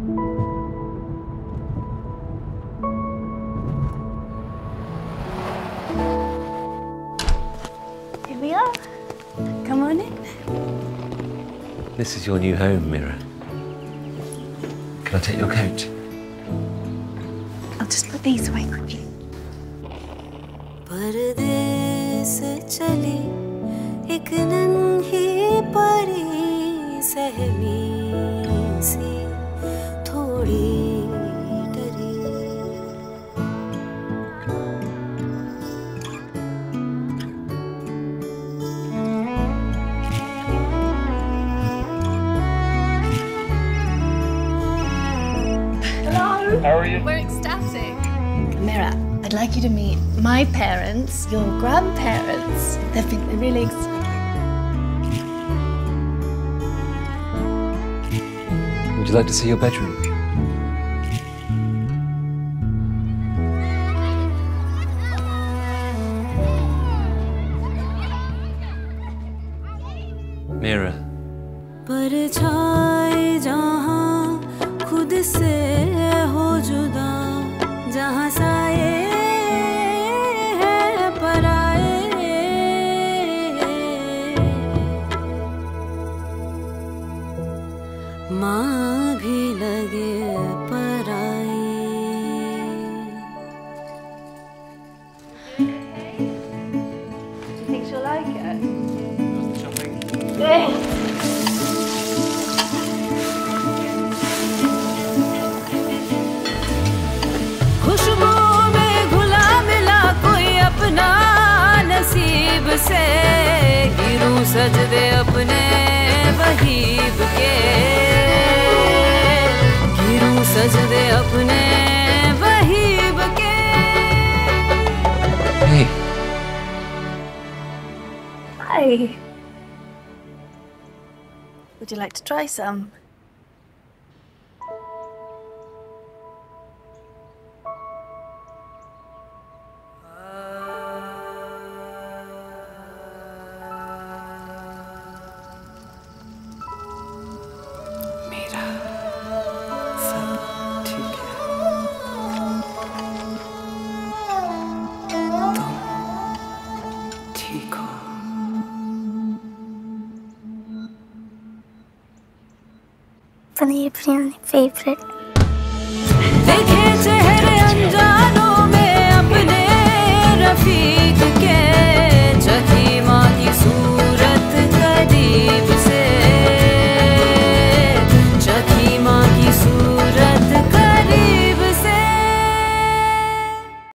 Here we are. Come on in. This is your new home, Mira. Can I take your coat? I'll just put these away quickly. How are you? We're ecstatic. Mira, I'd like you to meet my parents, your grandparents. They've been really excited. Would you like to see your bedroom? Mira. माँ भी लगे पराई. Think she'll like it? Shopping. Yeah. से गिरूं सजदे अपने वहीब के, गिरूं सजदे अपने वहीब के. Hey. Hi. Would you like to try some? Funny, pretty, favorite.